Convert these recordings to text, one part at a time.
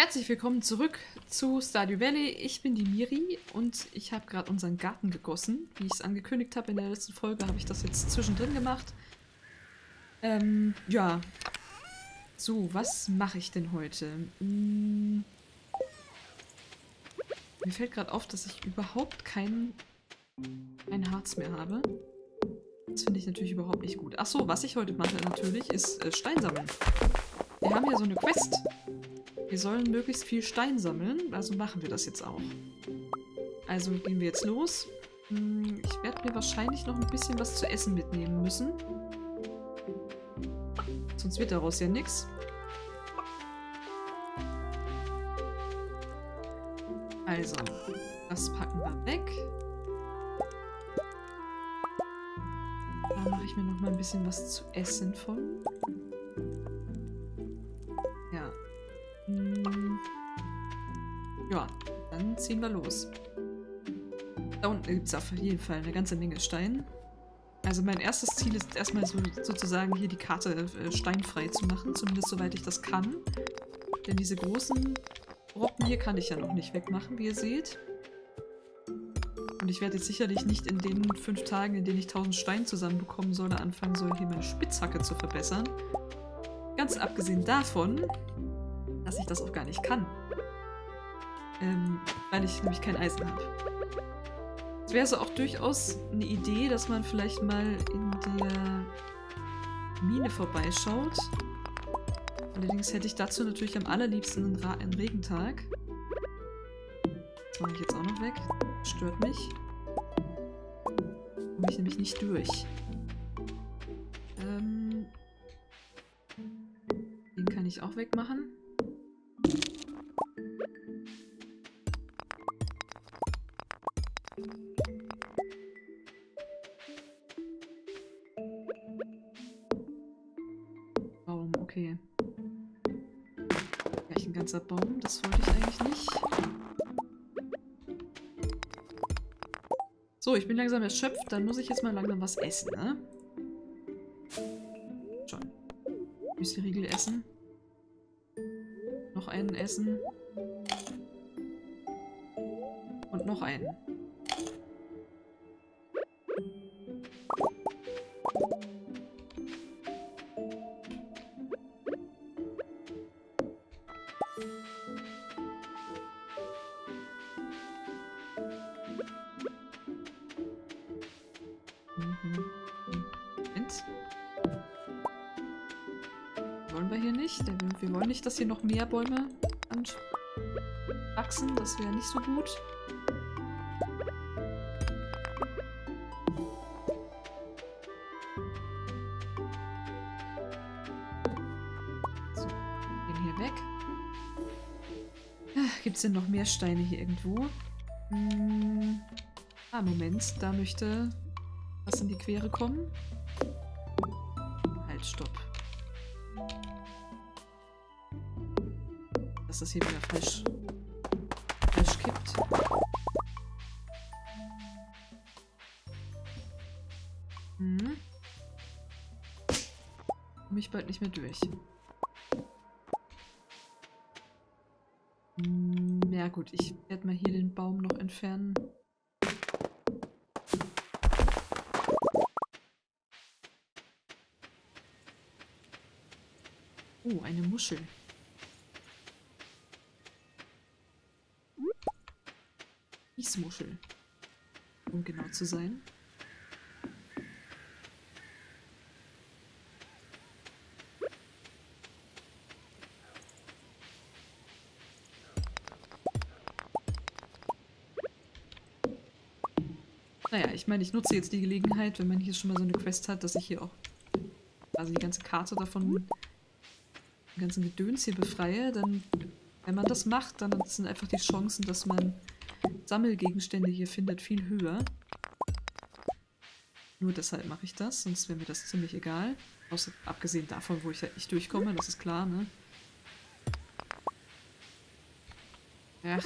Herzlich willkommen zurück zu Stardew Valley. Ich bin die Miri und ich habe gerade unseren Garten gegossen. Wie ich es angekündigt habe in der letzten Folge, habe ich das jetzt zwischendrin gemacht. Ja. So, was mache ich denn heute? Mir fällt gerade auf, dass ich überhaupt kein Harz mehr habe. Das finde ich natürlich überhaupt nicht gut. Achso, was ich heute mache natürlich ist Stein sammeln. Wir haben hier so eine Quest. Wir sollen möglichst viel Stein sammeln, also machen wir das jetzt auch. Also gehen wir jetzt los. Ich werde mir wahrscheinlich noch ein bisschen was zu essen mitnehmen müssen. Sonst wird daraus ja nichts. Also, das packen wir weg. Da mache ich mir noch mal ein bisschen was zu essen von. Ja, dann ziehen wir los. Da unten gibt es auf jeden Fall eine ganze Menge Stein. Also mein erstes Ziel ist erstmal sozusagen hier die Karte steinfrei zu machen, zumindest soweit ich das kann. Denn diese großen Brocken hier kann ich ja noch nicht wegmachen, wie ihr seht. Und ich werde jetzt sicherlich nicht in den 5 Tagen, in denen ich 1000 Stein zusammenbekommen soll, anfangen soll, hier meine Spitzhacke zu verbessern. Ganz abgesehen davon, dass ich das auch gar nicht kann. Weil ich nämlich kein Eisen habe. Es wäre so auch durchaus eine Idee, dass man vielleicht mal in der Mine vorbeischaut. Allerdings hätte ich dazu natürlich am allerliebsten einen Regentag. Das mache ich jetzt auch noch weg. Stört mich. Komme ich nämlich nicht durch. Den kann ich auch wegmachen. Baum, das wollte ich eigentlich nicht. So, ich bin langsam erschöpft, dann muss ich jetzt mal langsam was essen, ne? Schon. Müsli-Riegel essen. Noch einen essen. Und noch einen. Dass hier noch mehr Bäume wachsen, das wäre nicht so gut. So, gehen hier weg. Gibt es denn noch mehr Steine hier irgendwo? Moment, da möchte was in die Quere kommen. Halt, stopp. Dass das hier wieder falsch kippt. Komme ich bald nicht mehr durch. Ja gut, ich werde mal hier den Baum noch entfernen. Oh, eine Muschel. Muschel, um genau zu sein. Naja, ich meine, ich nutze jetzt die Gelegenheit, wenn man hier schon mal so eine Quest hat, dass ich hier auch quasi die ganze Karte davon, den ganzen Gedöns hier befreie. Dann, wenn man das macht, dann sind einfach die Chancen, dass man Sammelgegenstände hier findet, viel höher. Nur deshalb mache ich das, sonst wäre mir das ziemlich egal. Außer abgesehen davon, wo ich halt nicht durchkomme, das ist klar, ne? Ach.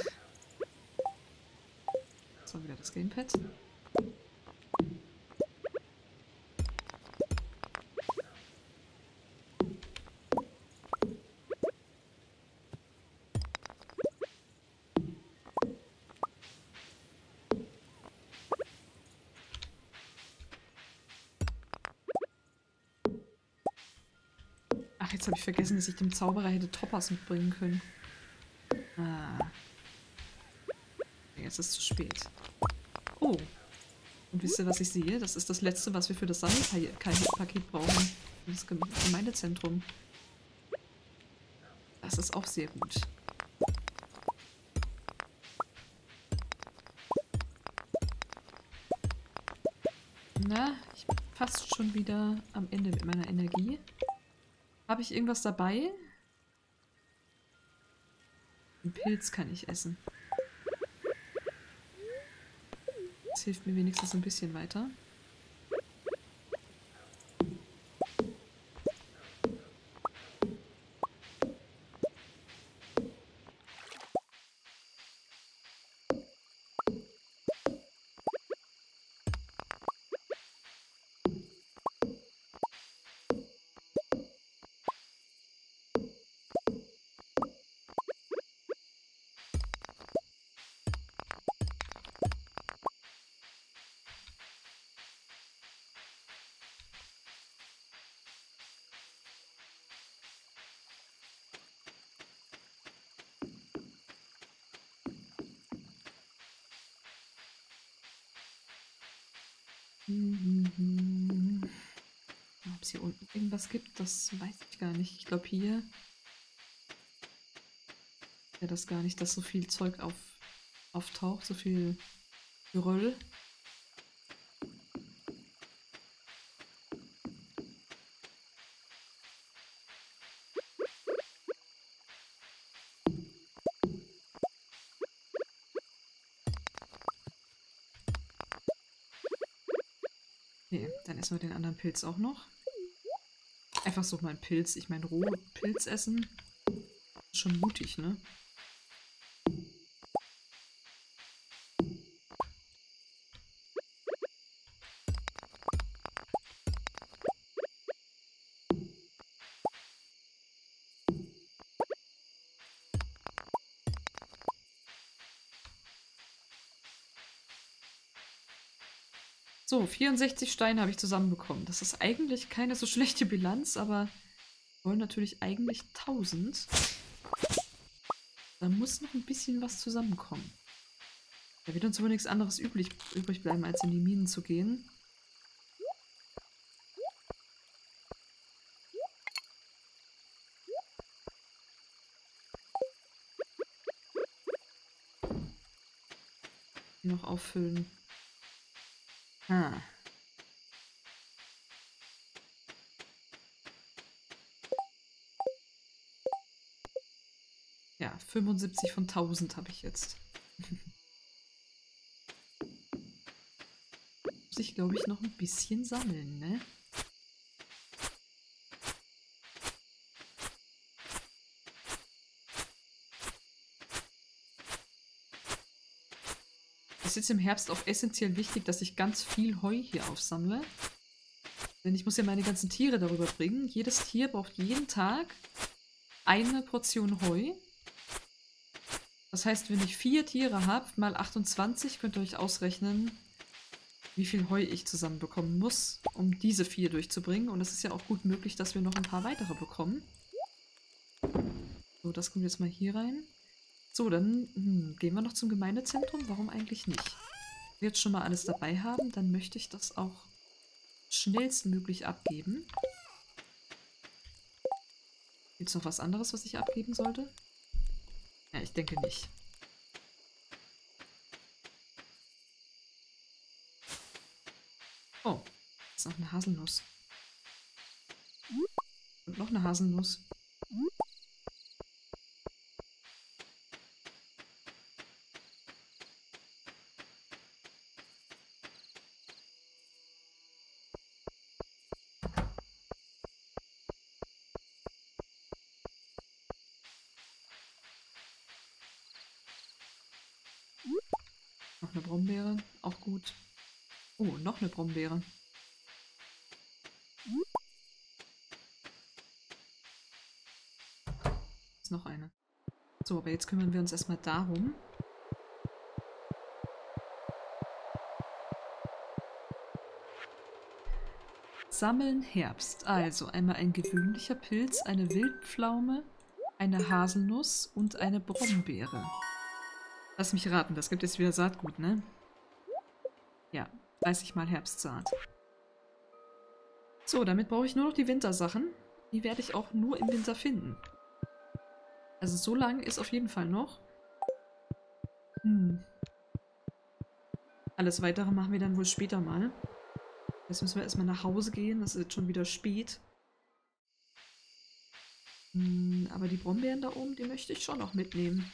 So, wieder das Gamepad. Ach, jetzt habe ich vergessen, dass ich dem Zauberer hätte Toppers mitbringen können. Ah. Jetzt ist es zu spät. Oh. Und wisst ihr, was ich sehe? Das ist das Letzte, was wir für das Sammelpaket brauchen. Das Gemeindezentrum. Das ist auch sehr gut. Na, ich bin fast schon wieder am Ende mit meiner Energie. Habe ich irgendwas dabei? Einen Pilz kann ich essen. Das hilft mir wenigstens ein bisschen weiter. Ob es hier unten irgendwas gibt, das weiß ich gar nicht. Ich glaube hier ja das gar nicht, dass so viel Zeug auftaucht, so viel Geröll. Essen wir den anderen Pilz auch noch. Einfach so mal einen Pilz. Ich meine, roh Pilz essen. Ist schon mutig, ne? So, 64 Steine habe ich zusammenbekommen. Das ist eigentlich keine so schlechte Bilanz, aber wir wollen natürlich eigentlich 1000. Da muss noch ein bisschen was zusammenkommen. Da wird uns wohl nichts anderes übrig bleiben, als in die Minen zu gehen. Hier noch auffüllen. Ah. Ja, 75 von 1000 habe ich jetzt. Muss ich, glaube ich, noch ein bisschen sammeln, ne? Es ist jetzt im Herbst auch essentiell wichtig, dass ich ganz viel Heu hier aufsammle. Denn ich muss ja meine ganzen Tiere darüber bringen. Jedes Tier braucht jeden Tag eine Portion Heu. Das heißt, wenn ich 4 Tiere habe, mal 28, könnt ihr euch ausrechnen, wie viel Heu ich zusammenbekommen muss, um diese 4 durchzubringen. Und es ist ja auch gut möglich, dass wir noch ein paar weitere bekommen. So, das kommt jetzt mal hier rein. So, dann gehen wir noch zum Gemeindezentrum. Warum eigentlich nicht? Wenn wir jetzt schon mal alles dabei haben, dann möchte ich das auch schnellstmöglich abgeben. Gibt es noch was anderes, was ich abgeben sollte? Ja, ich denke nicht. Oh, ist noch eine Haselnuss. Und noch eine Haselnuss. Brombeere, auch gut. Oh, noch eine Brombeere. Ist noch eine. So, aber jetzt kümmern wir uns erstmal darum. Sammeln Herbst. Also einmal ein gewöhnlicher Pilz, eine Wildpflaume, eine Haselnuss und eine Brombeere. Lass mich raten, das gibt jetzt wieder Saatgut, ne? Ja, 30 mal Herbstsaat. So, damit brauche ich nur noch die Wintersachen. Die werde ich auch nur im Winter finden. Also so lang ist auf jeden Fall noch. Alles Weitere machen wir dann wohl später mal. Jetzt müssen wir erstmal nach Hause gehen. Das ist jetzt schon wieder spät. Aber die Brombeeren da oben, die möchte ich schon noch mitnehmen.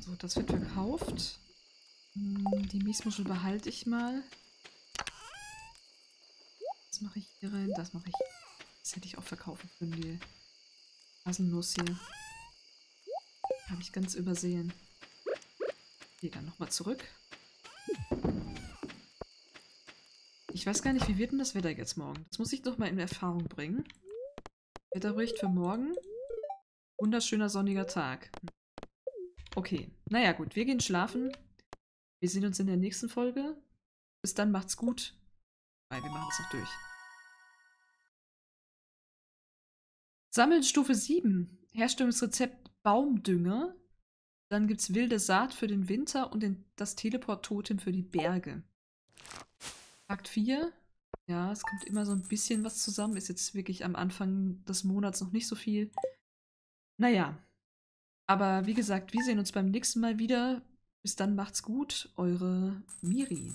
So, das wird verkauft. Die Miesmuschel behalte ich mal. Das mache ich hier rein, das mache ich. Das hätte ich auch verkaufen können, die Haselnuss hier. Habe ich ganz übersehen. Gehe dann nochmal zurück. Ich weiß gar nicht, wie wird denn das Wetter jetzt morgen? Das muss ich nochmal in Erfahrung bringen. Wetterbericht für morgen. Wunderschöner sonniger Tag. Okay, naja gut, wir gehen schlafen. Wir sehen uns in der nächsten Folge. Bis dann, macht's gut. Weil wir machen es noch durch. Sammeln Stufe 7. Herstellungsrezept Baumdünger. Dann gibt's wilde Saat für den Winter und das Teleport-Totem für die Berge. Akt 4. Ja, es kommt immer so ein bisschen was zusammen. Ist jetzt wirklich am Anfang des Monats noch nicht so viel. Naja. Aber wie gesagt, wir sehen uns beim nächsten Mal wieder. Bis dann, macht's gut, eure Miri.